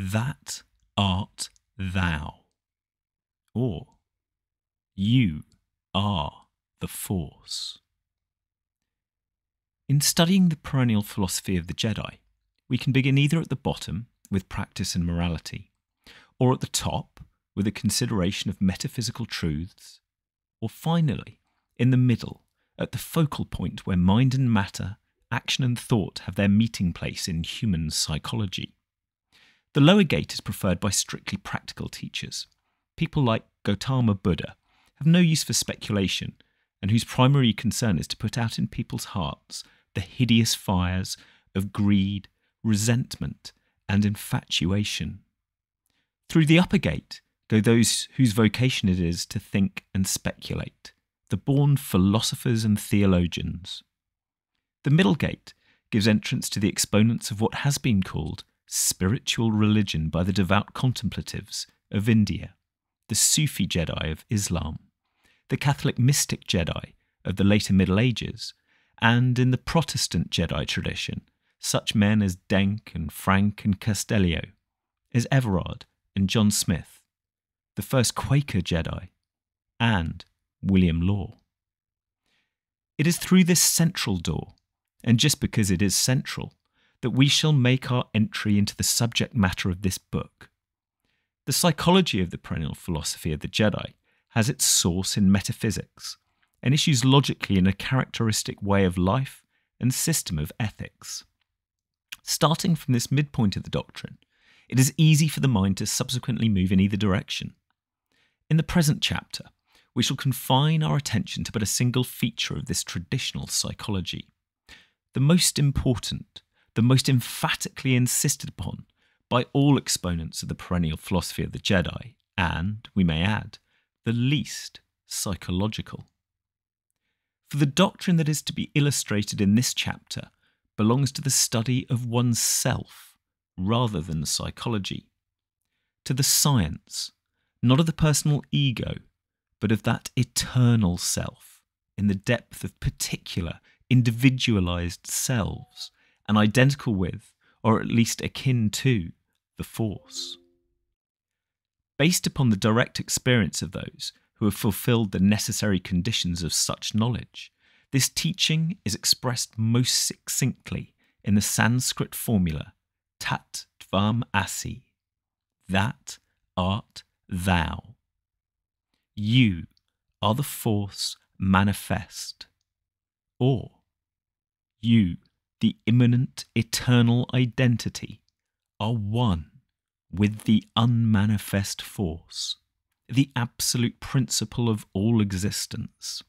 that art thou, or you are the force. In studying the perennial philosophy of the Jedi, we can begin either at the bottom with practice and morality, or at the top with a consideration of metaphysical truths, or finally, in the middle, at the focal point where mind and matter, action and thought have their meeting place in human psychology. The lower gate is preferred by strictly practical teachers. People like Gautama Buddha have no use for speculation, and whose primary concern is to put out in people's hearts the hideous fires of greed, resentment, and infatuation. Through the upper gate go those whose vocation it is to think and speculate, the born philosophers and theologians. The middle gate gives entrance to the exponents of what has been called spiritual religion by the devout contemplatives of India, the Sufi Jedi of Islam, the Catholic mystic Jedi of the later Middle Ages, and in the Protestant Jedi tradition, such men as Denck and Frank and Castellio, as Everard and John Smith, the first Quaker Jedi, and William Law. It is through this central door, and just because it is central, that we shall make our entry into the subject matter of this book. The psychology of the perennial philosophy of the Jedi has its source in metaphysics, and issues logically in a characteristic way of life and system of ethics. Starting from this midpoint of the doctrine, it is easy for the mind to subsequently move in either direction. In the present chapter, we shall confine our attention to but a single feature of this traditional psychology, the most important, the most emphatically insisted upon by all exponents of the perennial philosophy of the Jedi, and, we may add, the least psychological. For the doctrine that is to be illustrated in this chapter belongs to the study of oneself rather than psychology, to the science, not of the personal ego, but of that eternal self in the depth of particular individualized selves and identical with, or at least akin to, the Force. Based upon the direct experience of those who have fulfilled the necessary conditions of such knowledge, this teaching is expressed most succinctly in the Sanskrit formula tat tvam asi, that art thou. You are the Force manifest, or you, the immanent eternal identity, are one with the unmanifest Force, the absolute principle of all existence.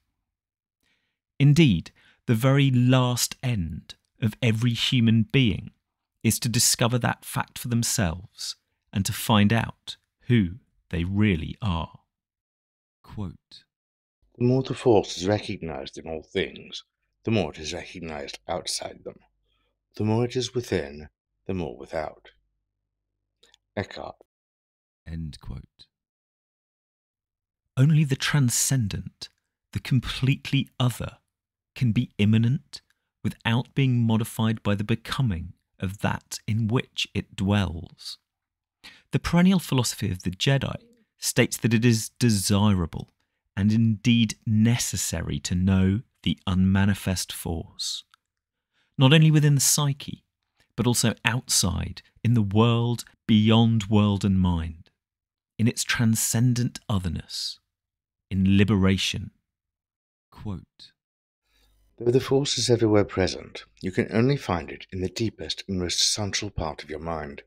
Indeed, the very last end of every human being is to discover that fact for themselves and to find out who they really are. Quote, "The more the Force is recognized in all things, the more it is recognized outside them. The more it is within, the more without." Eckhart." End quote. Only the transcendent, the completely other, can be immanent without being modified by the becoming of that in which it dwells. The perennial philosophy of the Jedi states that it is desirable and indeed necessary to know the unmanifest Force, not only within the psyche, but also outside, in the world, beyond world and mind, in its transcendent otherness, in liberation. Quote, "Though the Force is everywhere present, you can only find it in the deepest and most central part of your mind.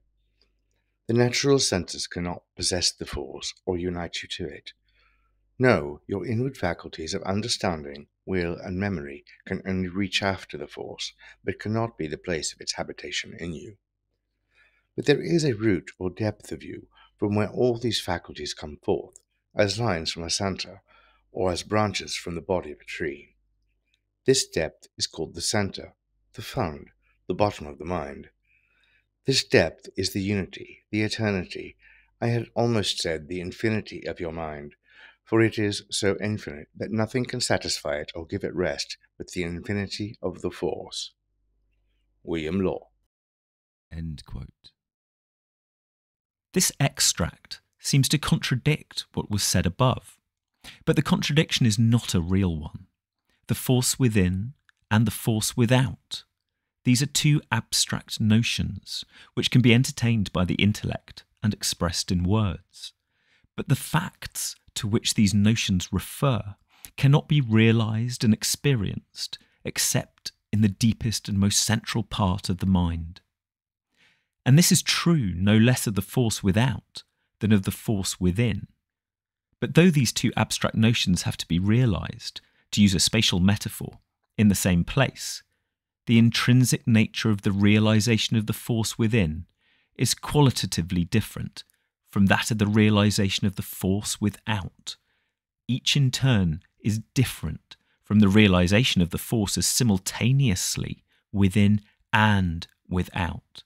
The natural senses cannot possess the Force or unite you to it. No, your inward faculties of understanding, will, and memory can only reach after the Force, but cannot be the place of its habitation in you. But there is a root or depth of you from where all these faculties come forth, as lines from a centre, or as branches from the body of a tree. This depth is called the centre, the fund, the bottom of the mind. This depth is the unity, the eternity, I had almost said the infinity of your mind, for it is so infinite that nothing can satisfy it or give it rest but the infinity of the Force." William Law." End quote. This extract seems to contradict what was said above, but the contradiction is not a real one. The force within and the force without, these are two abstract notions which can be entertained by the intellect and expressed in words, but the facts to which these notions refer cannot be realized and experienced except in the deepest and most central part of the mind. And this is true no less of the force without than of the force within. But though these two abstract notions have to be realized, to use a spatial metaphor, in the same place, the intrinsic nature of the realization of the force within is qualitatively different from that of the realization of the force without. Each in turn is different from the realization of the forces simultaneously within and without,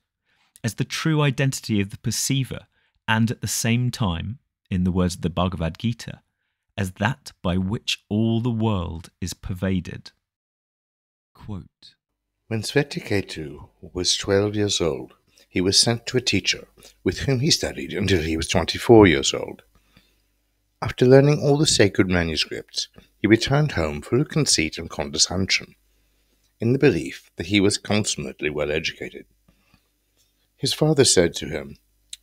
as the true identity of the perceiver, and at the same time, in the words of the Bhagavad Gita, as that by which all the world is pervaded. Quote, when Svetaketu was 12 years old, he was sent to a teacher with whom he studied until he was 24 years old. After learning all the sacred manuscripts, he returned home full of conceit and condescension, in the belief that he was consummately well educated. His father said to him,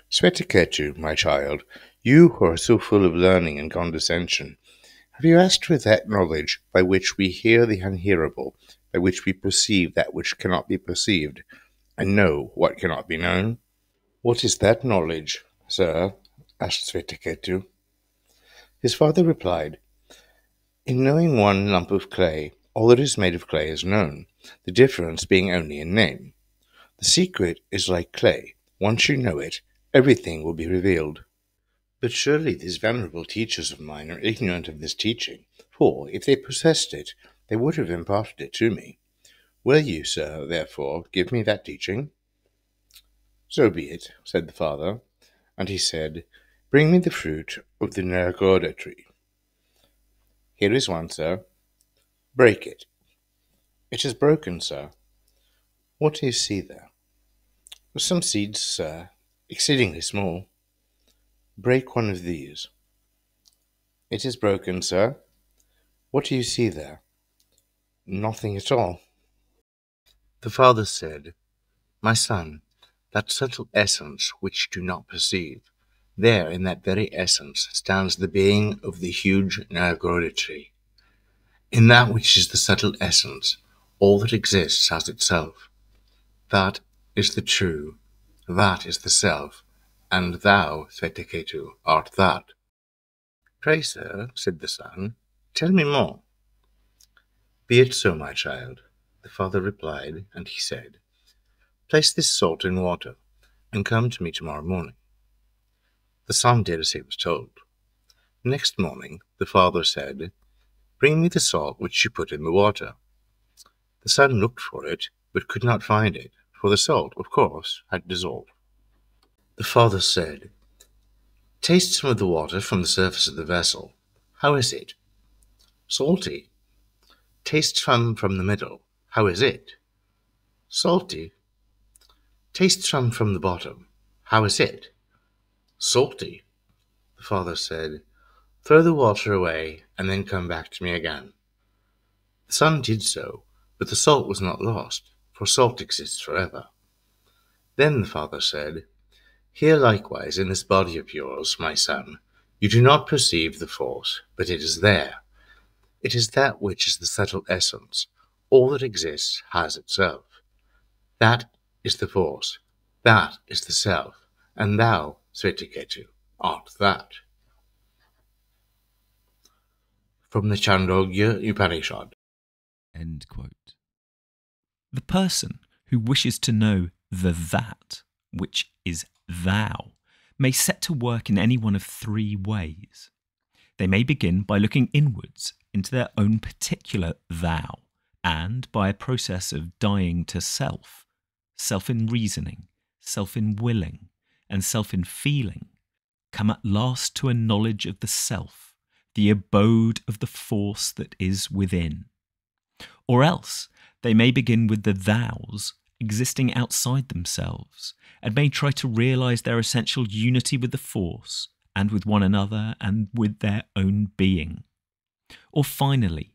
Svetaketu, my child, you who are so full of learning and condescension, have you asked for that knowledge by which we hear the unhearable, by which we perceive that which cannot be perceived, and know what cannot be known? What is that knowledge, sir? Asked Svetaketu. His father replied, in knowing one lump of clay, all that is made of clay is known, the difference being only in name. The secret is like clay. Once you know it, everything will be revealed. But surely these venerable teachers of mine are ignorant of this teaching, for if they possessed it, they would have imparted it to me. Will you, sir, therefore, give me that teaching? So be it, said the father, and he said, bring me the fruit of the Nyagrodha tree. Here is one, sir. Break it. It is broken, sir. What do you see there? Some seeds, sir, exceedingly small. Break one of these. It is broken, sir. What do you see there? Nothing at all. The father said, my son, that subtle essence which you do not perceive, there, in that very essence, stands the being of the huge Nyagrodha tree. In that which is the subtle essence, all that exists has itself. That is the true, that is the self, and thou, Svetaketu, art that. Pray, sir, said the son, tell me more. Be it so, my child, the father replied, and he said, place this salt in water, and come to me tomorrow morning. The son did as he was told. Next morning, the father said, bring me the salt which you put in the water. The son looked for it, but could not find it, for the salt, of course, had dissolved. The father said, taste some of the water from the surface of the vessel. How is it? Salty. Taste some from the middle. How is it? Salty. Taste some from the bottom. How is it? Salty, the father said, throw the water away and then come back to me again. The son did so, but the salt was not lost, for salt exists forever. Then the father said, here likewise in this body of yours, my son, you do not perceive the force, but it is there. It is that which is the subtle essence. All that exists has itself. That is the force. That is the self. And thou, Svetaketu, art that. From the Chandogya Upanishad. End quote. The person who wishes to know the that, which is thou, may set to work in any one of three ways. They may begin by looking inwards into their own particular thou, and by a process of dying to self, self in reasoning, self in willing, and self in feeling, come at last to a knowledge of the self, the abode of the force that is within. Or else they may begin with the thous existing outside themselves, and may try to realize their essential unity with the Force, and with one another, and with their own being. Or finally,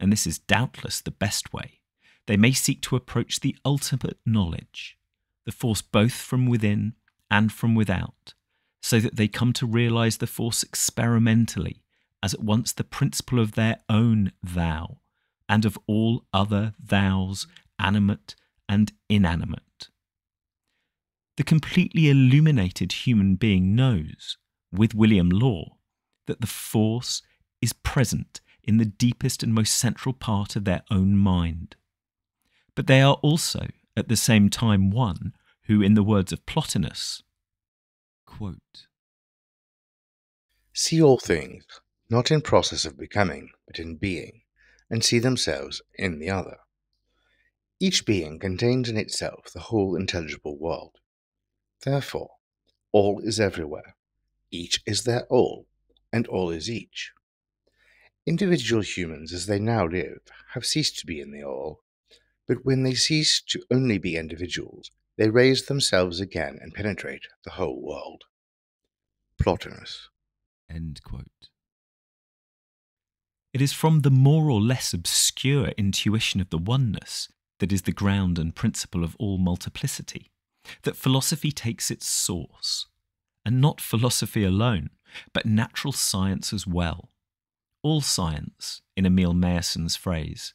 and this is doubtless the best way, they may seek to approach the ultimate knowledge, the Force both from within and from without, so that they come to realize the Force experimentally, as at once the principle of their own thou, and of all other thous, animate and inanimate. The completely illuminated human being knows, with William Law, that the Force is present in the deepest and most central part of their own mind. But they are also, at the same time, one who, in the words of Plotinus, quote, see all things, not in process of becoming, but in being, and see themselves in the other. Each being contains in itself the whole intelligible world. Therefore, all is everywhere, each is their all, and all is each. Individual humans, as they now live, have ceased to be in the all, but when they cease to only be individuals, they raise themselves again and penetrate the whole world. Plotinus. End quote. It is from the more or less obscure intuition of the oneness that is the ground and principle of all multiplicity, that philosophy takes its source, and not philosophy alone, but natural science as well. All science, in Emile Meyersan's phrase,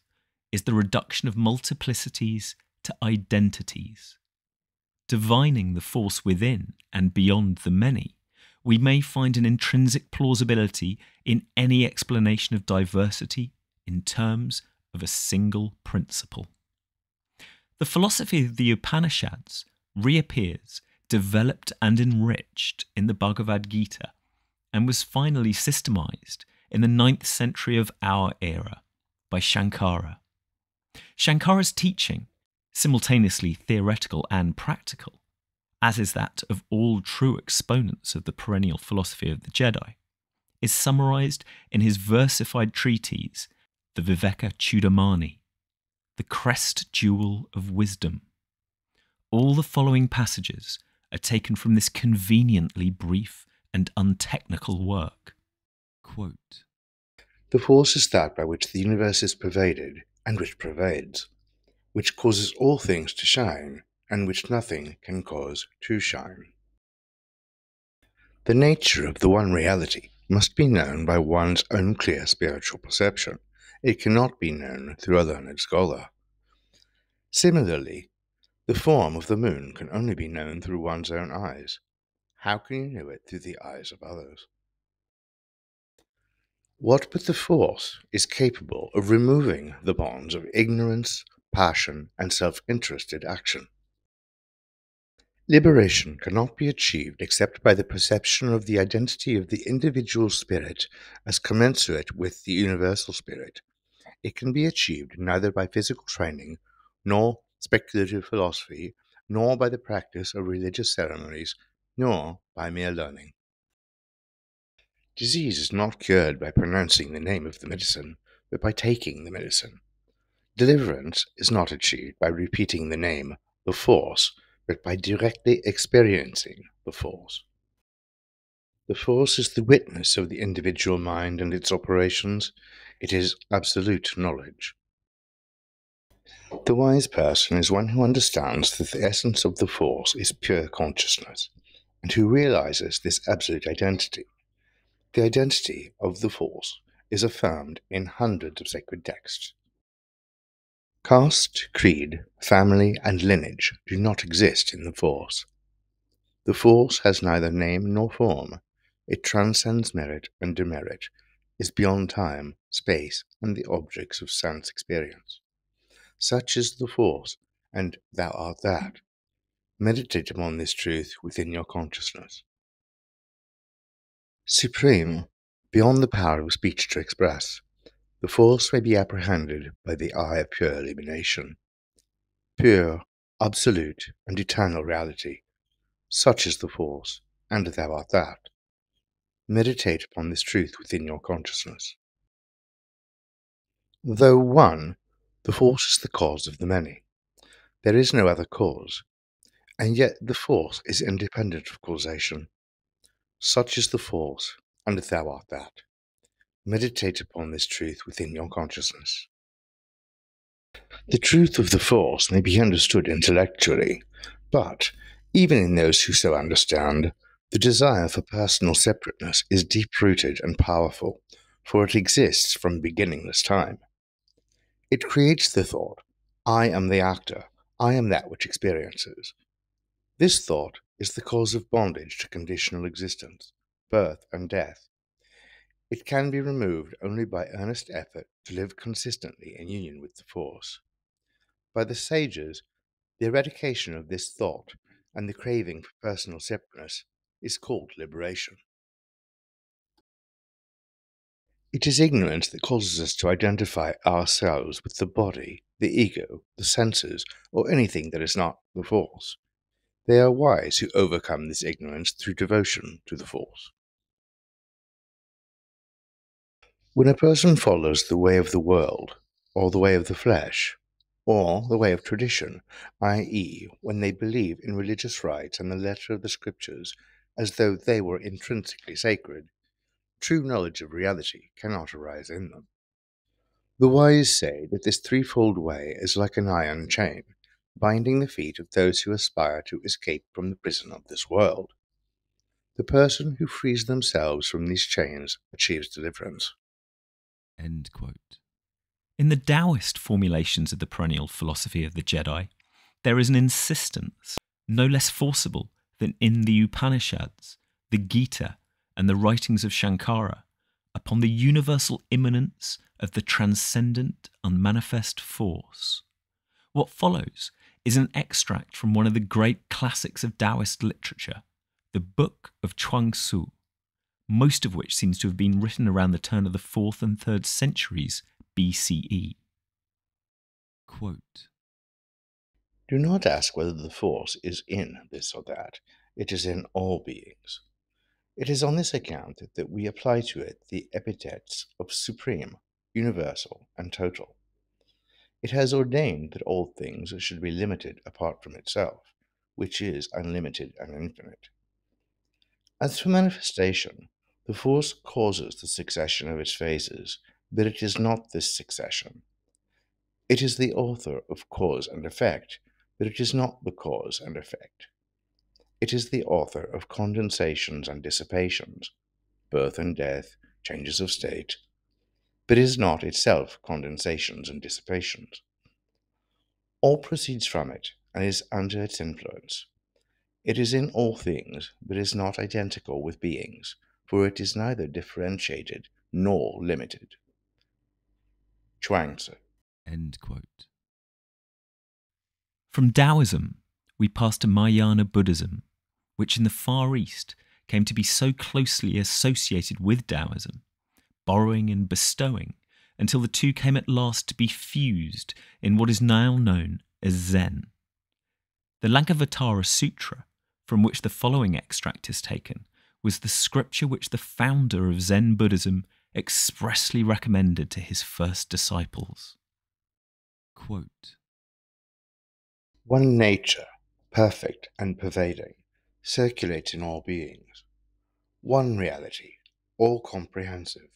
is the reduction of multiplicities to identities. Divining the Force within and beyond the many, we may find an intrinsic plausibility in any explanation of diversity in terms of a single principle. The philosophy of the Upanishads reappears, developed and enriched in the Bhagavad Gita, and was finally systemized in the 9th century of our era by Shankara. Shankara's teaching, simultaneously theoretical and practical, as is that of all true exponents of the perennial philosophy of the Jedi, is summarised in his versified treatise, the Viveka Chudamani, the crest jewel of wisdom. All the following passages are taken from this conveniently brief and untechnical work. Quote, the Force is that by which the universe is pervaded, and which pervades, which causes all things to shine, and which nothing can cause to shine. The nature of the one reality must be known by one's own clear spiritual perception. It cannot be known through a learned scholar. Similarly, the form of the moon can only be known through one's own eyes. How can you know it through the eyes of others? What but the Force is capable of removing the bonds of ignorance, passion, and self-interested action? Liberation cannot be achieved except by the perception of the identity of the individual spirit as commensurate with the universal spirit. It can be achieved neither by physical training, nor speculative philosophy, nor by the practice of religious ceremonies, nor by mere learning. Disease is not cured by pronouncing the name of the medicine, but by taking the medicine. Deliverance is not achieved by repeating the name, the Force, but by directly experiencing the Force. The Force is the witness of the individual mind and its operations. It is absolute knowledge. The wise person is one who understands that the essence of the Force is pure consciousness, and who realizes this absolute identity. The identity of the Force is affirmed in hundreds of sacred texts. Caste, creed, family, and lineage do not exist in the Force. The Force has neither name nor form. It transcends merit and demerit, is beyond time, space, and the objects of sense experience. Such is the Force, and thou art that. Meditate upon this truth within your consciousness. Supreme, beyond the power of speech to express, the Force may be apprehended by the eye of pure illumination. Pure, absolute, and eternal reality. Such is the Force, and thou art that. Meditate upon this truth within your consciousness. Though one, the Force is the cause of the many. There is no other cause, and yet the force is independent of causation. Such is the force, and thou art that. Meditate upon this truth within your consciousness. The truth of the force may be understood intellectually, but, even in those who so understand, the desire for personal separateness is deep-rooted and powerful, for it exists from beginningless time. It creates the thought, I am the actor, I am that which experiences. This thought is the cause of bondage to conditional existence, birth and death. It can be removed only by earnest effort to live consistently in union with the force. By the sages, the eradication of this thought and the craving for personal separateness is called liberation. It is ignorance that causes us to identify ourselves with the body, the ego, the senses, or anything that is not the force. They are wise who overcome this ignorance through devotion to the force. When a person follows the way of the world, or the way of the flesh, or the way of tradition, i.e., when they believe in religious rites and the letter of the scriptures as though they were intrinsically sacred, true knowledge of reality cannot arise in them. The wise say that this threefold way is like an iron chain, binding the feet of those who aspire to escape from the prison of this world. The person who frees themselves from these chains achieves deliverance. End quote. In the Taoist formulations of the perennial philosophy of the Jedi, there is an insistence, no less forcible than in the Upanishads, the Gita, and the writings of Shankara, upon the universal immanence of the transcendent, unmanifest force. What follows is an extract from one of the great classics of Taoist literature, the Book of Chuang Tzu, most of which seems to have been written around the turn of the 4th and 3rd centuries BCE. Quote, do not ask whether the force is in this or that. It is in all beings. It is on this account that we apply to it the epithets of supreme, universal, and total. It has ordained that all things should be limited apart from itself, which is unlimited and infinite. As for manifestation, the force causes the succession of its phases, but it is not this succession. It is the author of cause and effect, but it is not the cause and effect. It is the author of condensations and dissipations, birth and death, changes of state, but is not itself condensations and dissipations. All proceeds from it and is under its influence. It is in all things, but is not identical with beings, for it is neither differentiated nor limited. Chuang Tzu. End quote. From Taoism, we pass to Mahayana Buddhism, which in the Far East came to be so closely associated with Taoism, borrowing and bestowing, until the two came at last to be fused in what is now known as Zen. The Lankavatara Sutra, from which the following extract is taken, was the scripture which the founder of Zen Buddhism expressly recommended to his first disciples. Quote, one nature, perfect and pervading, circulates in all beings. One reality, all comprehensive,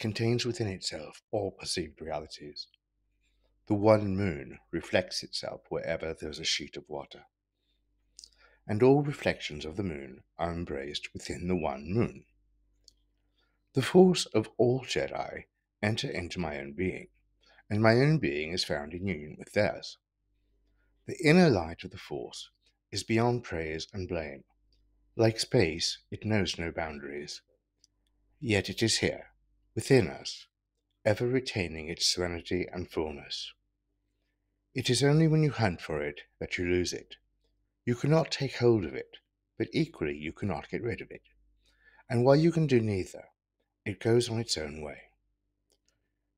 contains within itself all perceived realities. The one moon reflects itself wherever there is a sheet of water, and all reflections of the moon are embraced within the one moon. The force of all Jedi enter into my own being, and my own being is found in union with theirs. The inner light of the force is beyond praise and blame. Like space, it knows no boundaries. Yet it is here, within us, ever retaining its serenity and fullness. It is only when you hunt for it that you lose it. You cannot take hold of it, but equally you cannot get rid of it. And while you can do neither, it goes on its own way.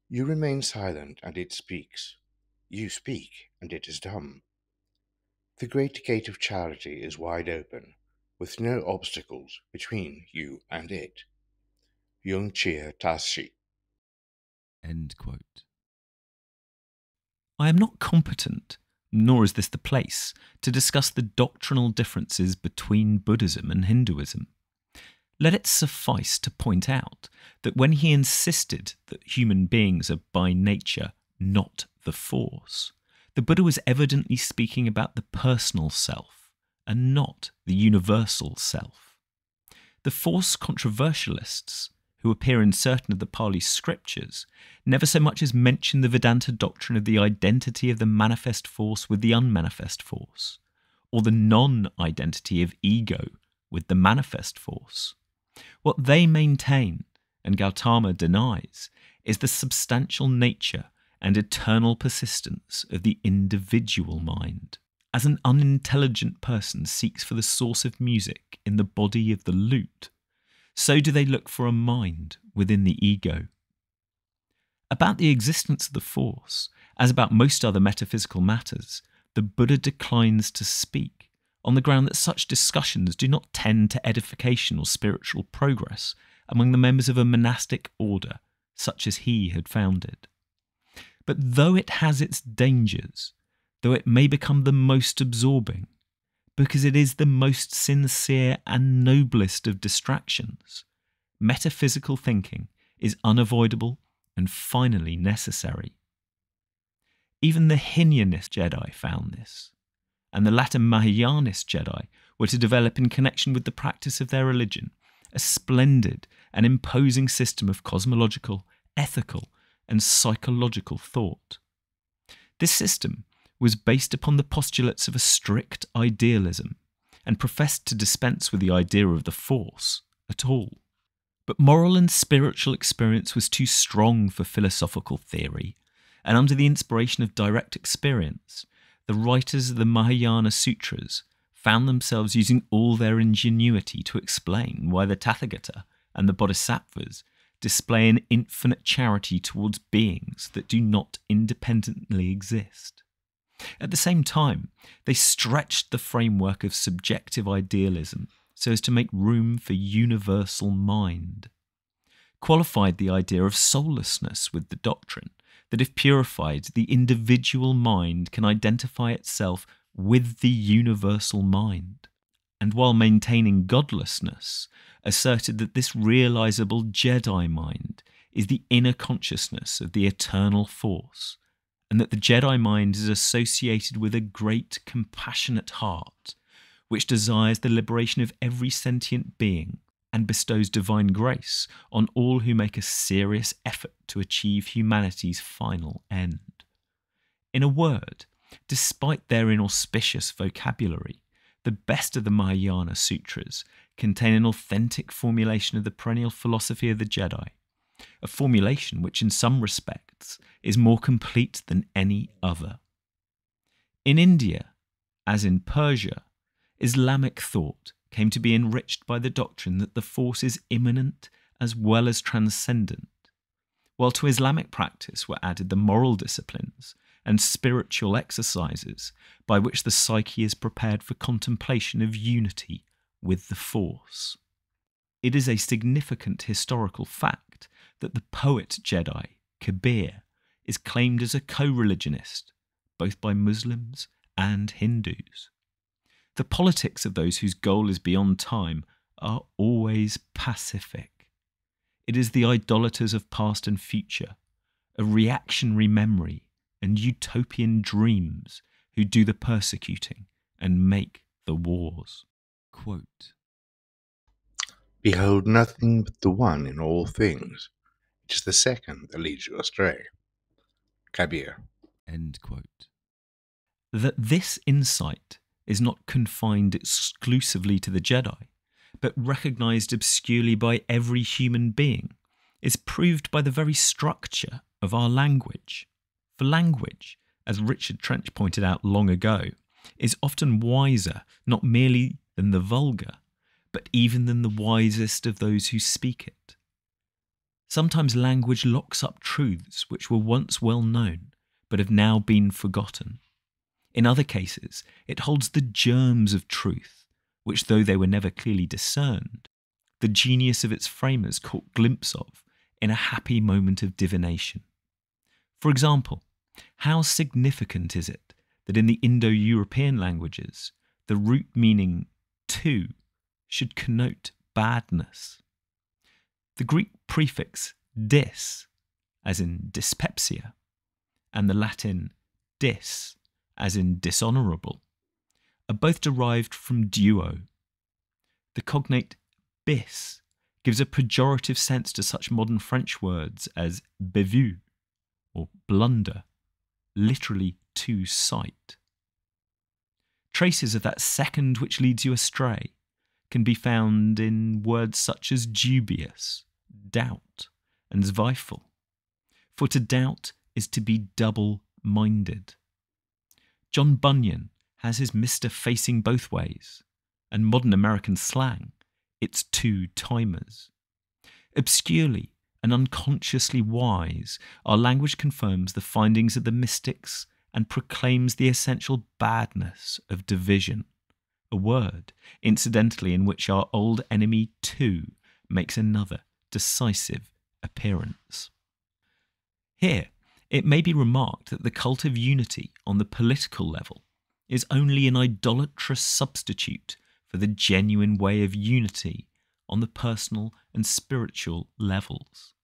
You remain silent, and it speaks. You speak, and it is dumb. The great gate of charity is wide open, with no obstacles between you and it. Yung Chih Tashi. End quote. I am not competent nor is this the place, to discuss the doctrinal differences between Buddhism and Hinduism. Let it suffice to point out that when he insisted that human beings are by nature not the force, the Buddha was evidently speaking about the personal self and not the universal self. The force controversialists, who appear in certain of the Pali scriptures, never so much as mention the Vedanta doctrine of the identity of the manifest force with the unmanifest force, or the non-identity of ego with the manifest force. What they maintain, and Gautama denies, is the substantial nature and eternal persistence of the individual mind. As an unintelligent person seeks for the source of music in the body of the lute, so do they look for a mind within the ego. About the existence of the force, as about most other metaphysical matters, the Buddha declines to speak, on the ground that such discussions do not tend to edification or spiritual progress among the members of a monastic order such as he had founded. But though it has its dangers, though it may become the most absorbing, because it is the most sincere and noblest of distractions, metaphysical thinking is unavoidable and finally necessary. Even the Hinayanic Jedi found this, and the latter Mahayanist Jedi were to develop in connection with the practice of their religion a splendid and imposing system of cosmological, ethical and psychological thought. This system was based upon the postulates of a strict idealism and professed to dispense with the idea of the force at all. But moral and spiritual experience was too strong for philosophical theory, and under the inspiration of direct experience, the writers of the Mahayana Sutras found themselves using all their ingenuity to explain why the Tathagata and the Bodhisattvas display an infinite charity towards beings that do not independently exist. At the same time, they stretched the framework of subjective idealism so as to make room for universal mind, qualified the idea of soullessness with the doctrine that if purified, the individual mind can identify itself with the universal mind, and while maintaining godlessness, asserted that this realizable Jedi mind is the inner consciousness of the eternal force, and that the Jedi mind is associated with a great compassionate heart, which desires the liberation of every sentient being and bestows divine grace on all who make a serious effort to achieve humanity's final end. In a word, despite their inauspicious vocabulary, the best of the Mahayana Sutras contain an authentic formulation of the perennial philosophy of the Jedi, a formulation which in some respects is more complete than any other. In India, as in Persia, Islamic thought came to be enriched by the doctrine that the force is immanent as well as transcendent, while to Islamic practice were added the moral disciplines and spiritual exercises by which the psyche is prepared for contemplation of unity with the force. It is a significant historical fact that the poet Jedi, Kabir, is claimed as a co-religionist, both by Muslims and Hindus. The politics of those whose goal is beyond time are always pacific. It is the idolaters of past and future, a reactionary memory and utopian dreams who do the persecuting and make the wars. Quote, "Behold nothing but the one in all things. It is the second that leads you astray." Kabir. End quote. That this insight is not confined exclusively to the Jedi, but recognised obscurely by every human being, is proved by the very structure of our language. For language, as Richard Trench pointed out long ago, is often wiser not merely than the vulgar, but even than the wisest of those who speak it. Sometimes language locks up truths which were once well known, but have now been forgotten. In other cases, it holds the germs of truth, which though they were never clearly discerned, the genius of its framers caught glimpse of in a happy moment of divination. For example, how significant is it that in the Indo-European languages, the root meaning to should connote badness. The Greek prefix dis, as in dyspepsia, and the Latin dis, as in dishonourable, are both derived from duo. The cognate bis gives a pejorative sense to such modern French words as bévue, or blunder, literally to sight. Traces of that second which leads you astray can be found in words such as dubious, doubt, and zweifel, for to doubt is to be double-minded. John Bunyan has his Mr. facing both ways, and modern American slang, it's two-timers. Obscurely and unconsciously wise, our language confirms the findings of the mystics and proclaims the essential badness of division, a word, incidentally, in which our old enemy too makes another decisive appearance. Here, it may be remarked that the cult of unity on the political level is only an idolatrous substitute for the genuine way of unity on the personal and spiritual levels.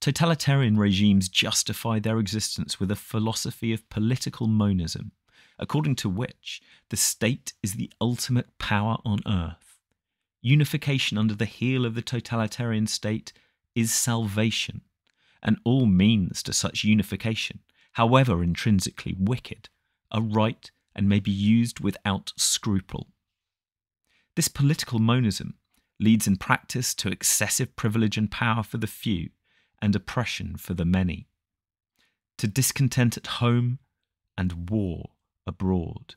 Totalitarian regimes justify their existence with a philosophy of political monism, according to which the state is the ultimate power on earth. Unification under the heel of the totalitarian state is salvation, and all means to such unification, however intrinsically wicked, are right and may be used without scruple. This political monism leads in practice to excessive privilege and power for the few and oppression for the many, to discontent at home and war abroad.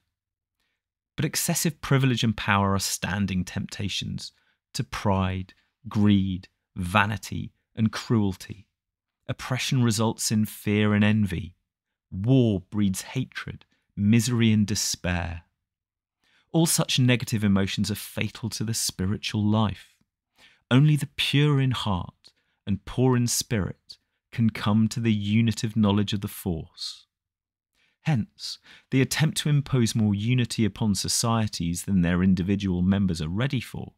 But excessive privilege and power are standing temptations to pride, greed, vanity, and cruelty. Oppression results in fear and envy. War breeds hatred, misery, and despair. All such negative emotions are fatal to the spiritual life. Only the pure in heart and poor in spirit can come to the unitive knowledge of the Force. Hence, the attempt to impose more unity upon societies than their individual members are ready for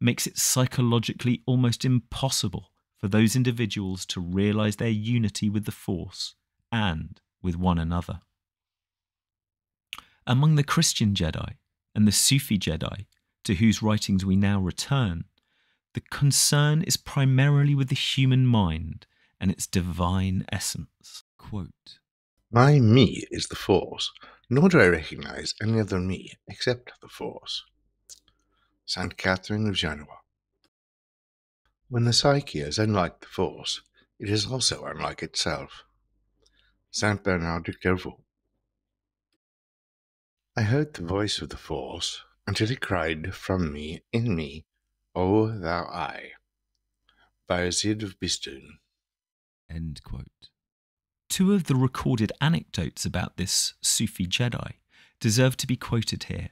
makes it psychologically almost impossible for those individuals to realise their unity with the Force and with one another. Among the Christian Jedi and the Sufi Jedi, to whose writings we now return, the concern is primarily with the human mind and its divine essence. Quote, "My me is the Force, nor do I recognize any other me except the Force." St. Catherine of Genoa. When the psyche is unlike the Force, it is also unlike itself. St. Bernard de Clairvaux. I heard the voice of the Force until it cried from me, in me, O thou I. Bayazid of Bistun. End quote. Two of the recorded anecdotes about this Sufi Jedi deserve to be quoted here.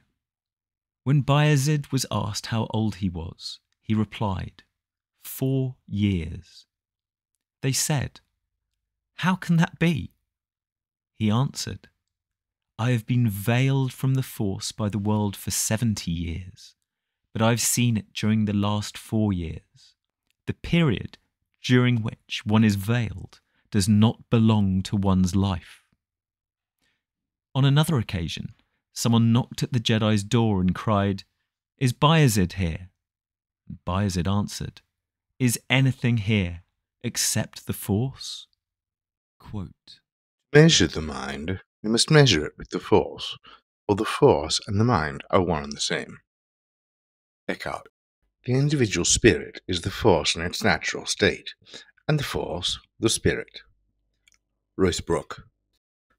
When Bayazid was asked how old he was, he replied, 4 years. They said, "How can that be?" He answered, "I have been veiled from the Force by the world for 70 years, but I have seen it during the last 4 years. The period during which one is veiled does not belong to one's life." On another occasion, someone knocked at the Jedi's door and cried, "Is Bayazid here?" Bayazid answered, "Is anything here except the Force?" Quote, "Measure the mind. We must measure it with the Force, for the Force and the mind are one and the same." Eckhart. "The individual spirit is the Force in its natural state, and the Force the spirit." Ruysbroeck.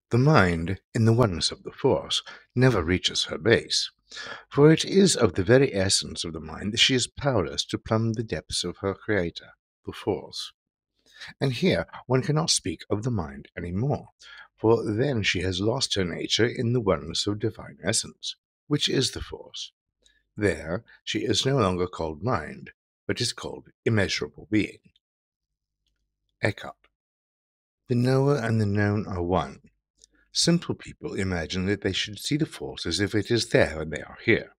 "The mind, in the oneness of the Force, never reaches her base, for it is of the very essence of the mind that she is powerless to plumb the depths of her creator, the Force. And here one cannot speak of the mind any more, for then she has lost her nature in the oneness of divine essence, which is the Force. There she is no longer called mind, but is called immeasurable being." Eckhart. "The knower and the known are one. Simple people imagine that they should see the force as if it is there and they are here.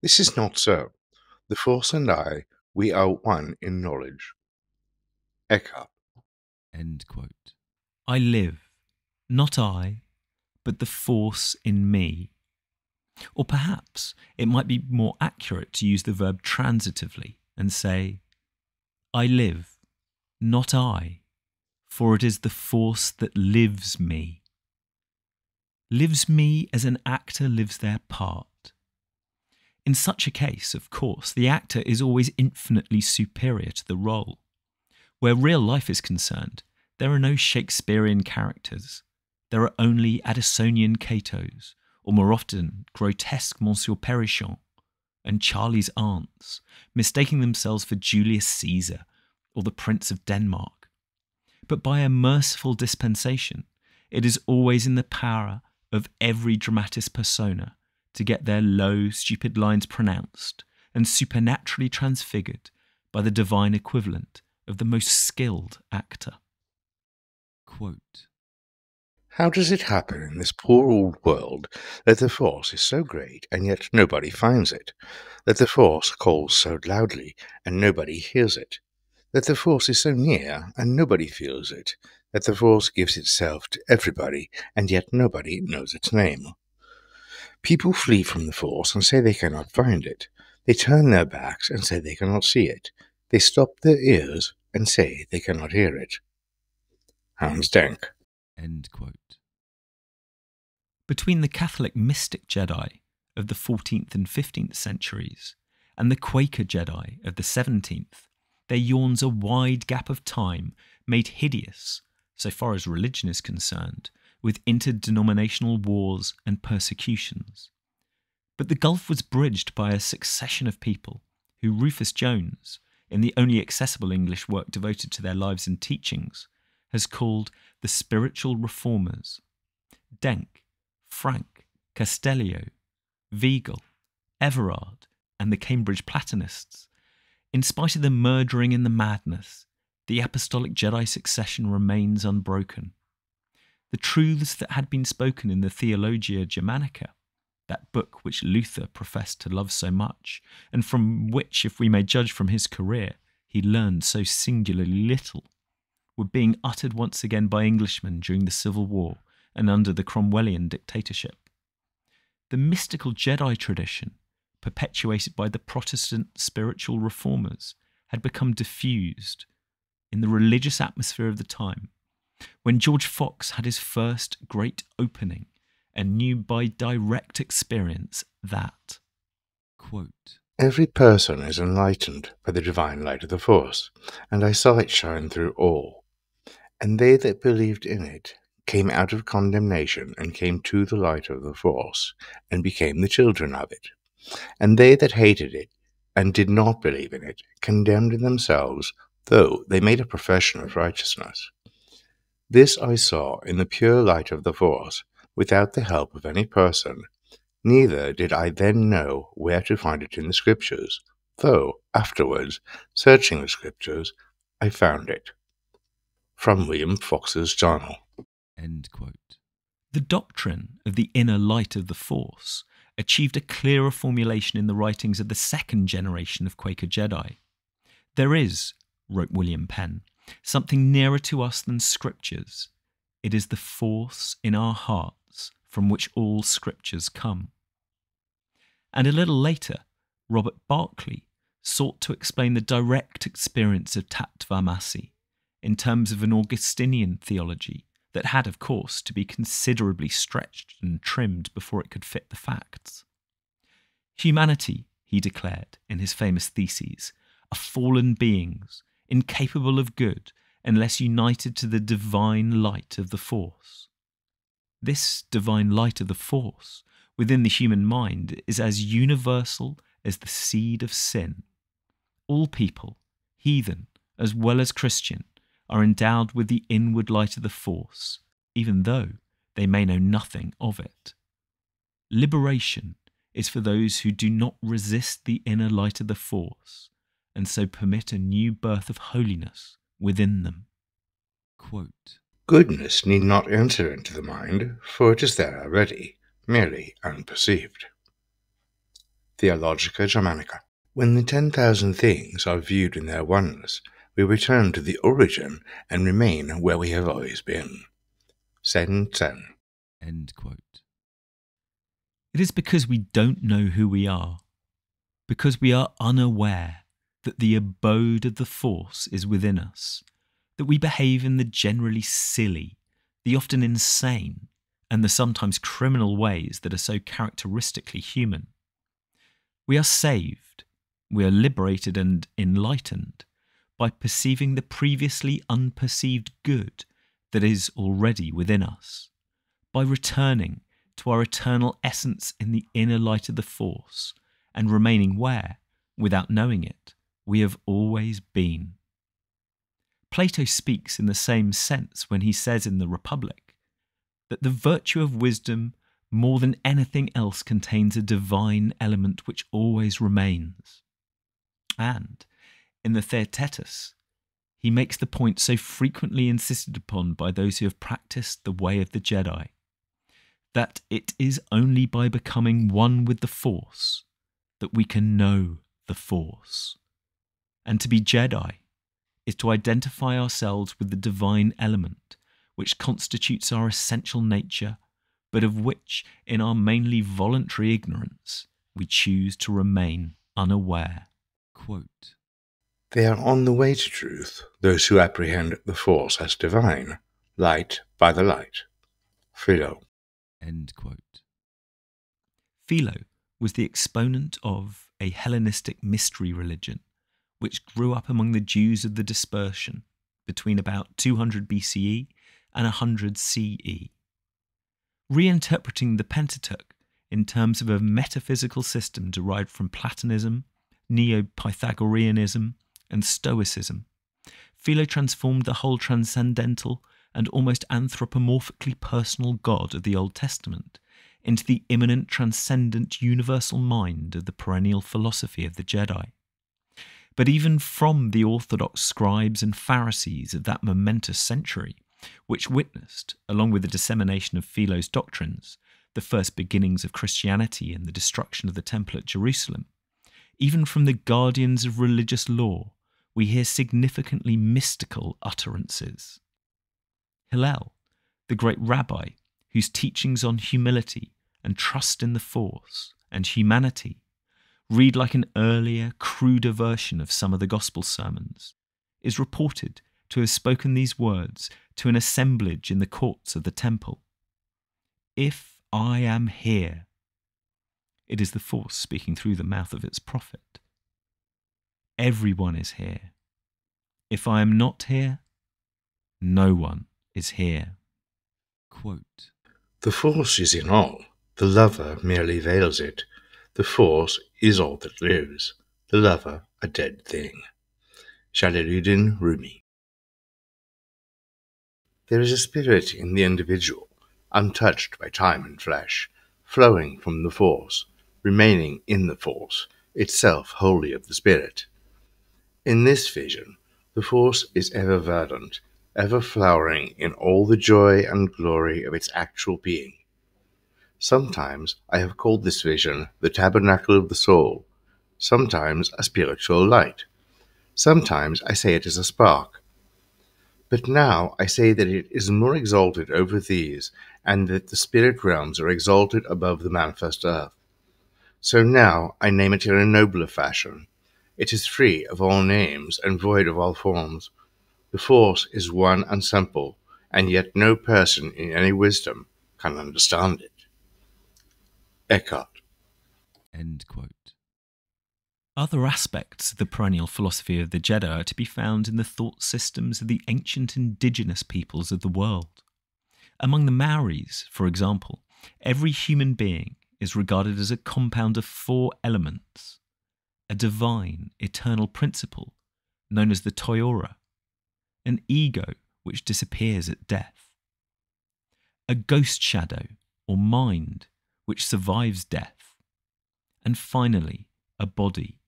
This is not so. The force and I, we are one in knowledge. Eckhart. End quote. I live, not I, but the force in me. Or perhaps it might be more accurate to use the verb transitively and say, I live, not I, for it is the force that lives me. Lives me as an actor lives their part. In such a case, of course, the actor is always infinitely superior to the role. Where real life is concerned, there are no Shakespearean characters. There are only Addisonian Catos, or more often, grotesque Monsieur Perrichon, and Charlie's aunts, mistaking themselves for Julius Caesar or the Prince of Denmark. But by a merciful dispensation, it is always in the power of every dramatis persona to get their low, stupid lines pronounced and supernaturally transfigured by the divine equivalent of the most skilled actor. Quote, how does it happen in this poor old world that the force is so great and yet nobody finds it? That the force calls so loudly and nobody hears it? That the force is so near and nobody feels it? That the force gives itself to everybody and yet nobody knows its name? People flee from the force and say they cannot find it. They turn their backs and say they cannot see it. They stop their ears and say they cannot hear it. Hans Denck. End quote. Between the Catholic mystic Jedi of the 14th and 15th centuries and the Quaker Jedi of the 17th, there yawns a wide gap of time made hideous, so far as religion is concerned, with interdenominational wars and persecutions. But the gulf was bridged by a succession of people who Rufus Jones, in the only accessible English work devoted to their lives and teachings, has called the spiritual reformers. Denk, Frank, Castellio, Weigel, Everard, and the Cambridge Platonists. In spite of the murdering and the madness, the apostolic Jedi succession remains unbroken. The truths that had been spoken in the Theologia Germanica, that book which Luther professed to love so much, and from which, if we may judge from his career, he learned so singularly little, were being uttered once again by Englishmen during the Civil War and under the Cromwellian dictatorship. The mystical Jedi tradition, perpetuated by the Protestant spiritual reformers, had become diffused in the religious atmosphere of the time, when George Fox had his first great opening and knew by direct experience that, quote, every person is enlightened by the divine light of the Force, and I saw it shine through all. And they that believed in it came out of condemnation and came to the light of the Force, and became the children of it. And they that hated it and did not believe in it condemned themselves, though they made a profession of righteousness. This I saw in the pure light of the Force, without the help of any person. Neither did I then know where to find it in the Scriptures, though afterwards, searching the Scriptures, I found it. From William Fox's Journal. End quote. The doctrine of the inner light of the Force achieved a clearer formulation in the writings of the second generation of Quaker Jedi. There is, wrote William Penn, something nearer to us than Scriptures. It is the force in our hearts from which all Scriptures come. And a little later, Robert Barclay sought to explain the direct experience of Tattvamasi in terms of an Augustinian theology that had, of course, to be considerably stretched and trimmed before it could fit the facts. Humanity, he declared in his famous theses, are fallen beings, incapable of good unless united to the divine light of the Force. This divine light of the Force within the human mind is as universal as the seed of sin. All people, heathen as well as Christian, are endowed with the inward light of the Force, even though they may know nothing of it. Liberation is for those who do not resist the inner light of the Force, and so permit a new birth of holiness within them. Quote, Goodness need not enter into the mind, for it is there already, merely unperceived. Theologia Germanica. When the 10,000 things are viewed in their oneness, we return to the origin and remain where we have always been. Sen Sen. End quote. It is because we don't know who we are, because we are unaware that the abode of the force is within us, that we behave in the generally silly, the often insane, and the sometimes criminal ways that are so characteristically human. We are saved, we are liberated and enlightened by perceiving the previously unperceived good that is already within us, by returning to our eternal essence in the inner light of the force and remaining where, without knowing it, we have always been. Plato speaks in the same sense when he says in the Republic that the virtue of wisdom more than anything else contains a divine element which always remains. And in the Theaetetus, he makes the point so frequently insisted upon by those who have practiced the way of the Jedi, that it is only by becoming one with the Force that we can know the Force. And to be Jedi is to identify ourselves with the divine element, which constitutes our essential nature, but of which, in our mainly voluntary ignorance, we choose to remain unaware. Quote, they are on the way to truth, those who apprehend the force as divine, light by the light. Philo. End quote. Philo was the exponent of a Hellenistic mystery religion, which grew up among the Jews of the dispersion between about 200 BCE and 100 CE. Reinterpreting the Pentateuch in terms of a metaphysical system derived from Platonism, Neo-Pythagoreanism, and Stoicism, Philo transformed the whole transcendental and almost anthropomorphically personal God of the Old Testament into the immanent, transcendent, universal mind of the perennial philosophy of the Jedi. But even from the orthodox scribes and Pharisees of that momentous century, which witnessed, along with the dissemination of Philo's doctrines, the first beginnings of Christianity and the destruction of the Temple at Jerusalem, even from the guardians of religious law, we hear significantly mystical utterances. Hillel, the great rabbi, whose teachings on humility and trust in the force and humanity read like an earlier, cruder version of some of the Gospel sermons, is reported to have spoken these words to an assemblage in the courts of the temple. If I am here, it is the force speaking through the mouth of its prophet. Everyone is here. If I am not here, no one is here. Quote, the force is in all, the lover merely veils it. The force is all that lives, the lover a dead thing. Jalaluddin Rumi. There is a spirit in the individual, untouched by time and flesh, flowing from the force, remaining in the force, itself wholly of the spirit. In this vision, the force is ever verdant, ever flowering in all the joy and glory of its actual being. Sometimes I have called this vision the tabernacle of the soul, sometimes a spiritual light, sometimes I say it is a spark. But now I say that it is more exalted over these, and that the spirit realms are exalted above the manifest earth. So now I name it in a nobler fashion. It is free of all names and void of all forms. The force is one and simple, and yet no person in any wisdom can understand it. Eckhart. End quote. Other aspects of the perennial philosophy of the Jedi are to be found in the thought systems of the ancient indigenous peoples of the world. Among the Maoris, for example, every human being is regarded as a compound of four elements, a divine, eternal principle known as the Toyora, an ego which disappears at death, a ghost shadow or mind which survives death, and finally, a body.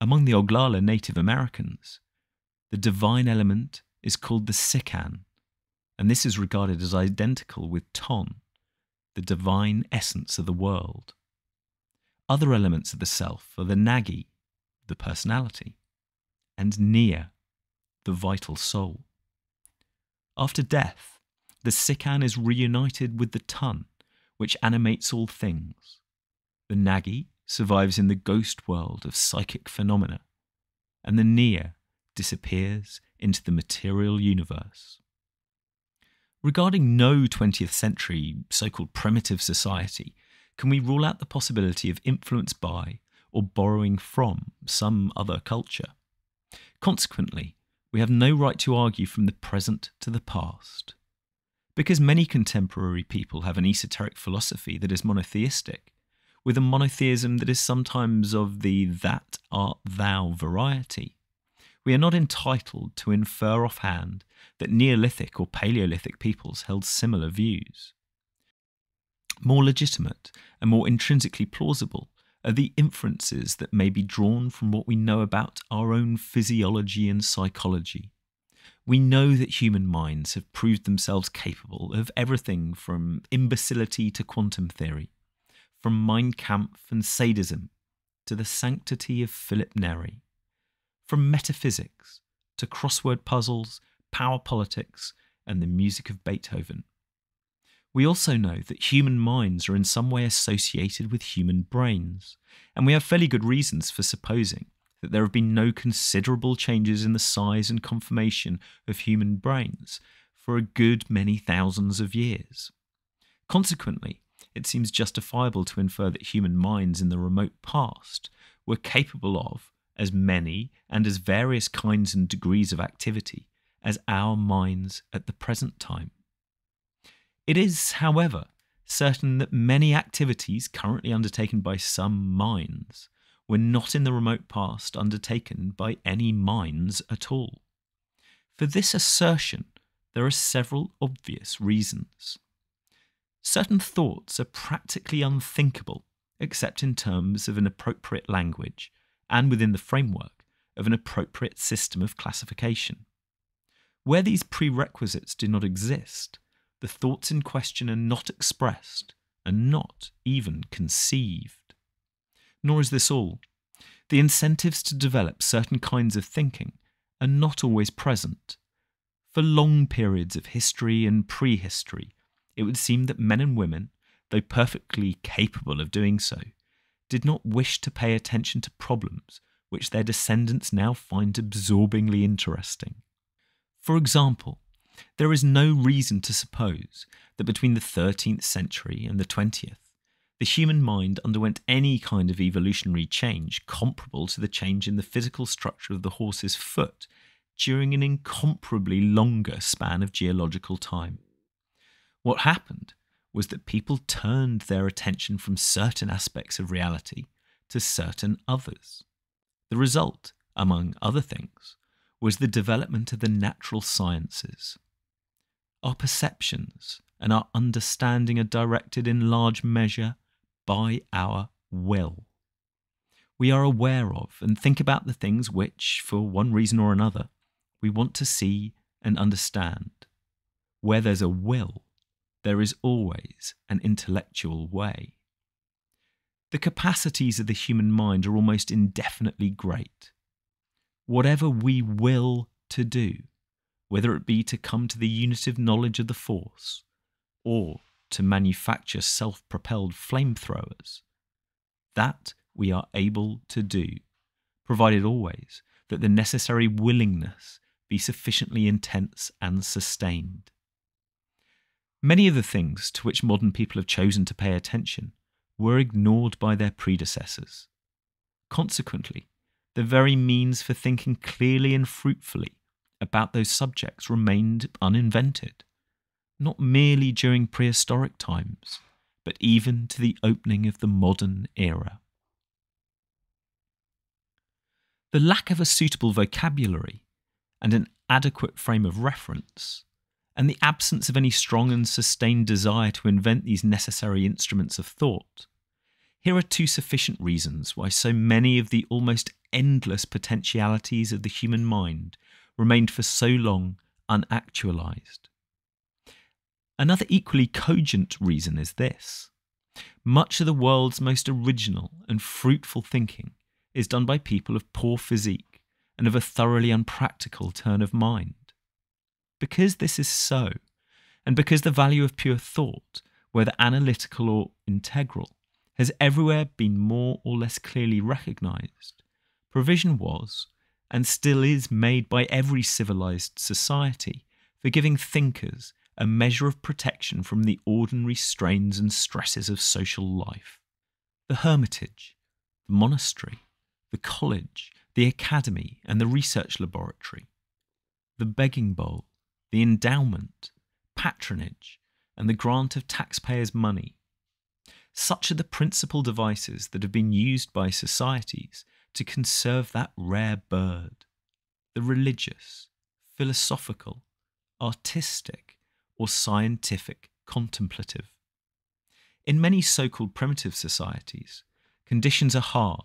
Among the Oglala Native Americans, the divine element is called the Sikan, and this is regarded as identical with Ton, the divine essence of the world. Other elements of the self are the Nagi, the personality, and Nia, the vital soul. After death, the Sikan is reunited with the Ton, which animates all things. The Nagi survives in the ghost world of psychic phenomena, and the Nia disappears into the material universe. Regarding no 20th century so-called primitive society, can we rule out the possibility of influence by or borrowing from some other culture? Consequently, we have no right to argue from the present to the past. Because many contemporary people have an esoteric philosophy that is monotheistic, with a monotheism that is sometimes of the "that art thou" variety, we are not entitled to infer offhand that Neolithic or Paleolithic peoples held similar views. More legitimate and more intrinsically plausible are the inferences that may be drawn from what we know about our own physiology and psychology. We know that human minds have proved themselves capable of everything from imbecility to quantum theory, from Mein Kampf and sadism to the sanctity of Philip Neri, from metaphysics to crossword puzzles, power politics, and the music of Beethoven. We also know that human minds are in some way associated with human brains, and we have fairly good reasons for supposing that there have been no considerable changes in the size and conformation of human brains for a good many thousands of years. Consequently, it seems justifiable to infer that human minds in the remote past were capable of as many and as various kinds and degrees of activity as our minds at the present time. It is, however, certain that many activities currently undertaken by some minds were not in the remote past undertaken by any minds at all. For this assertion, there are several obvious reasons. Certain thoughts are practically unthinkable except in terms of an appropriate language and within the framework of an appropriate system of classification. Where these prerequisites do not exist, the thoughts in question are not expressed and not even conceived. Nor is this all. The incentives to develop certain kinds of thinking are not always present. For long periods of history and prehistory, it would seem that men and women, though perfectly capable of doing so, did not wish to pay attention to problems which their descendants now find absorbingly interesting. For example, there is no reason to suppose that between the 13th century and the 20th, the human mind underwent any kind of evolutionary change comparable to the change in the physical structure of the horse's foot during an incomparably longer span of geological time. What happened was that people turned their attention from certain aspects of reality to certain others. The result, among other things, was the development of the natural sciences. Our perceptions and our understanding are directed in large measure by our will. We are aware of and think about the things which, for one reason or another, we want to see and understand. Where there's a will, there is always an intellectual way. The capacities of the human mind are almost indefinitely great. Whatever we will to do, whether it be to come to the unitive knowledge of the Force, or to manufacture self-propelled flamethrowers, that we are able to do, provided always that the necessary willingness be sufficiently intense and sustained. Many of the things to which modern people have chosen to pay attention were ignored by their predecessors. Consequently, the very means for thinking clearly and fruitfully about those subjects remained uninvented, not merely during prehistoric times, but even to the opening of the modern era. The lack of a suitable vocabulary and an adequate frame of reference, and the absence of any strong and sustained desire to invent these necessary instruments of thought, here are two sufficient reasons why so many of the almost endless potentialities of the human mind remained for so long unactualized. Another equally cogent reason is this. Much of the world's most original and fruitful thinking is done by people of poor physique and of a thoroughly unpractical turn of mind. Because this is so, and because the value of pure thought, whether analytical or integral, has everywhere been more or less clearly recognised, provision was, and still is, made by every civilised society for giving thinkers a measure of protection from the ordinary strains and stresses of social life. The hermitage, the monastery, the college, the academy and the research laboratory, the begging bowl, the endowment, patronage, and the grant of taxpayers' money. Such are the principal devices that have been used by societies to conserve that rare bird. The religious, philosophical, artistic, or scientific contemplative. In many so-called primitive societies, conditions are hard,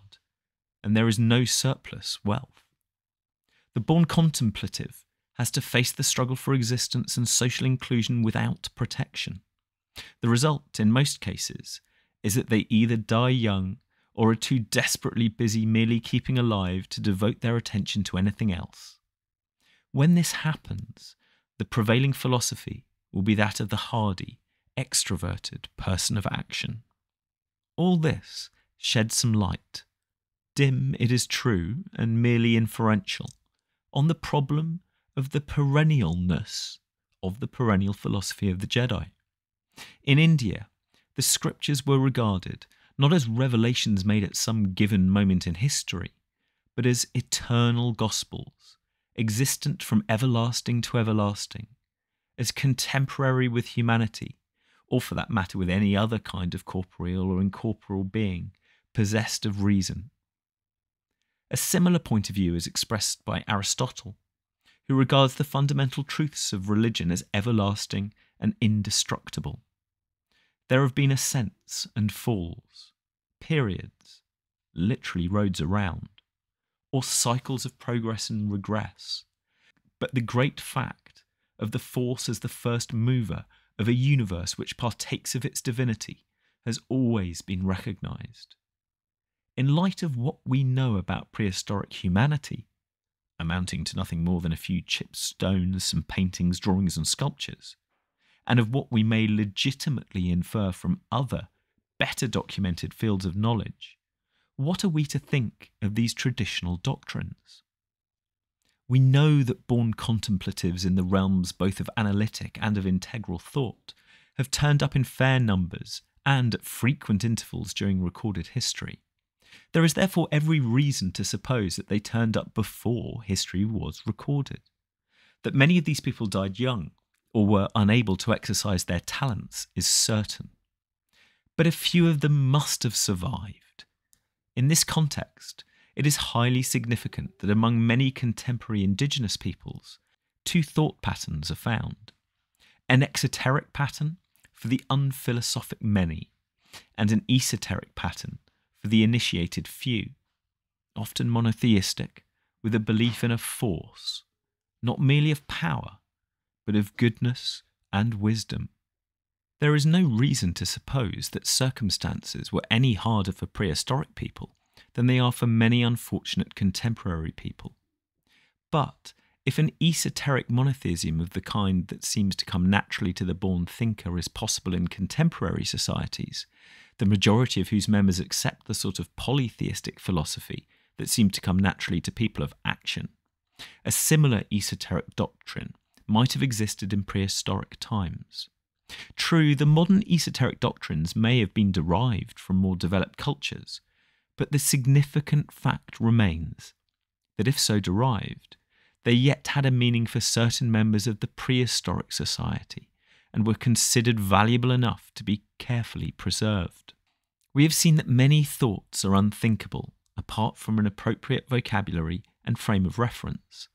and there is no surplus wealth. The born contemplative has to face the struggle for existence and social inclusion without protection. The result, in most cases, is that they either die young or are too desperately busy merely keeping alive to devote their attention to anything else. When this happens, the prevailing philosophy will be that of the hardy, extroverted person of action. All this sheds some light, dim it is true and merely inferential, on the problem of the perennialness of the perennial philosophy of the Jedi. In India, the scriptures were regarded not as revelations made at some given moment in history, but as eternal gospels, existent from everlasting to everlasting, as contemporary with humanity, or for that matter with any other kind of corporeal or incorporeal being possessed of reason. A similar point of view is expressed by Aristotle, who regards the fundamental truths of religion as everlasting and indestructible. There have been ascents and falls, periods, literally roads around, or cycles of progress and regress, but the great fact of the force as the first mover of a universe which partakes of its divinity has always been recognised. In light of what we know about prehistoric humanity, amounting to nothing more than a few chipped stones, some paintings, drawings and sculptures, and of what we may legitimately infer from other, better documented fields of knowledge, what are we to think of these traditional doctrines? We know that born contemplatives in the realms both of analytic and of integral thought have turned up in fair numbers and at frequent intervals during recorded history. There is therefore every reason to suppose that they turned up before history was recorded, that many of these people died young, or were unable to exercise their talents is certain. But a few of them must have survived. In this context, it is highly significant that among many contemporary indigenous peoples, two thought patterns are found. An exoteric pattern for the unphilosophic many, and an esoteric pattern for the initiated few, often monotheistic, with a belief in a force, not merely of power, but of goodness and wisdom. There is no reason to suppose that circumstances were any harder for prehistoric people than they are for many unfortunate contemporary people. But if an esoteric monotheism of the kind that seems to come naturally to the born thinker is possible in contemporary societies, the majority of whose members accept the sort of polytheistic philosophy that seemed to come naturally to people of action, a similar esoteric doctrine might have existed in prehistoric times. True, the modern esoteric doctrines may have been derived from more developed cultures, but the significant fact remains that if so derived, they yet had a meaning for certain members of the prehistoric society and were considered valuable enough to be carefully preserved. We have seen that many thoughts are unthinkable apart from an appropriate vocabulary and frame of reference,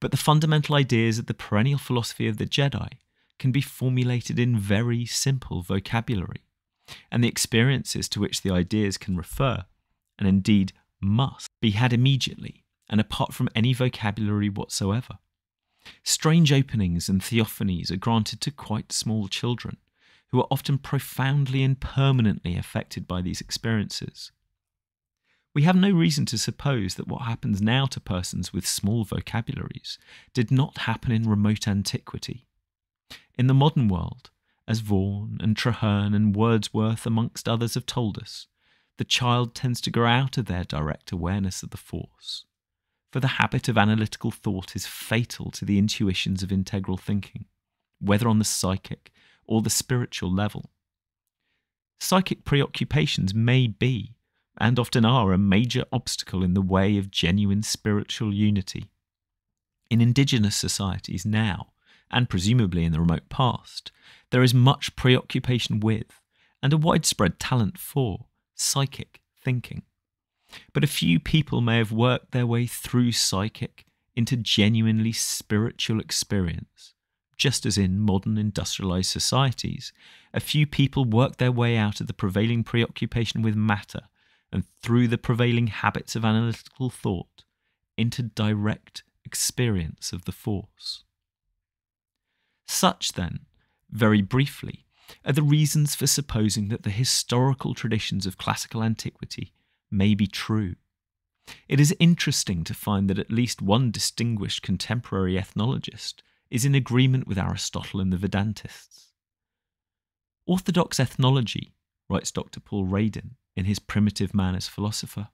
but the fundamental ideas of the perennial philosophy of the Jedi can be formulated in very simple vocabulary, and the experiences to which the ideas can refer, and indeed must, be had immediately and apart from any vocabulary whatsoever. Strange openings and theophanies are granted to quite small children, who are often profoundly and permanently affected by these experiences. We have no reason to suppose that what happens now to persons with small vocabularies did not happen in remote antiquity. In the modern world, as Vaughan and Traherne and Wordsworth amongst others have told us, the child tends to grow out of their direct awareness of the force, for the habit of analytical thought is fatal to the intuitions of integral thinking, whether on the psychic or the spiritual level. Psychic preoccupations may be, and often are, a major obstacle in the way of genuine spiritual unity. In indigenous societies now, and presumably in the remote past, there is much preoccupation with, and a widespread talent for, psychic thinking. But a few people may have worked their way through psychic into genuinely spiritual experience. Just as in modern industrialized societies, a few people work their way out of the prevailing preoccupation with matter and through the prevailing habits of analytical thought into direct experience of the force. Such then, very briefly, are the reasons for supposing that the historical traditions of classical antiquity may be true. It is interesting to find that at least one distinguished contemporary ethnologist is in agreement with Aristotle and the Vedantists. Orthodox ethnology, writes Dr. Paul Radin in his Primitive Man as Philosopher,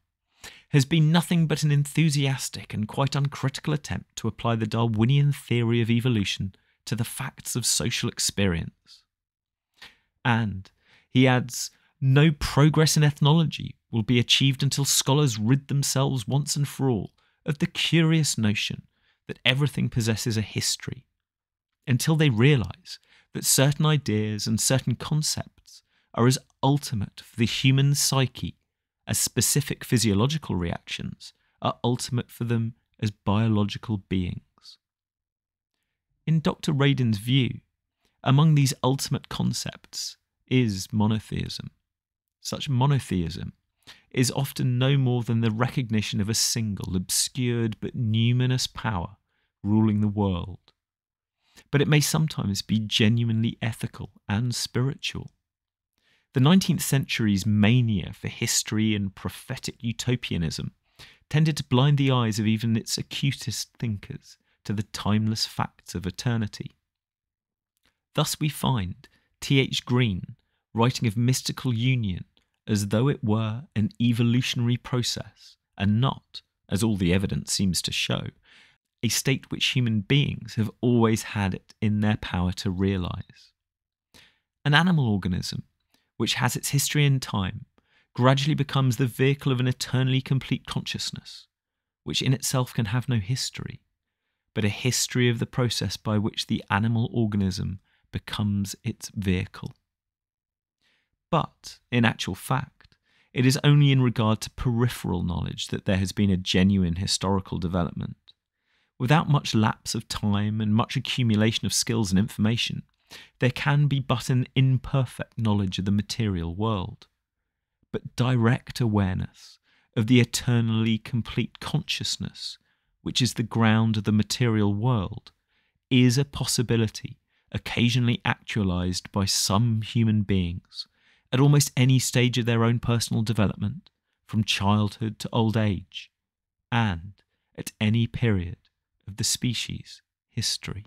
has been nothing but an enthusiastic and quite uncritical attempt to apply the Darwinian theory of evolution to the facts of social experience. And, he adds, no progress in ethnology will be achieved until scholars rid themselves once and for all of the curious notion that everything possesses a history, until they realise that certain ideas and certain concepts are as ultimate for the human psyche as specific physiological reactions are ultimate for them as biological beings. In Dr. Radin's view, among these ultimate concepts is monotheism. Such monotheism is often no more than the recognition of a single, obscured but numinous power ruling the world. But it may sometimes be genuinely ethical and spiritual. The 19th century's mania for history and prophetic utopianism tended to blind the eyes of even its acutest thinkers to the timeless facts of eternity. Thus we find T.H. Green writing of mystical union as though it were an evolutionary process and not, as all the evidence seems to show, a state which human beings have always had it in their power to realise. An animal organism, which has its history in time, gradually becomes the vehicle of an eternally complete consciousness, which in itself can have no history, but a history of the process by which the animal organism becomes its vehicle. But, in actual fact, it is only in regard to peripheral knowledge that there has been a genuine historical development. Without much lapse of time and much accumulation of skills and information, there can be but an imperfect knowledge of the material world. But direct awareness of the eternally complete consciousness, which is the ground of the material world, is a possibility occasionally actualised by some human beings at almost any stage of their own personal development, from childhood to old age, and at any period of the species' history.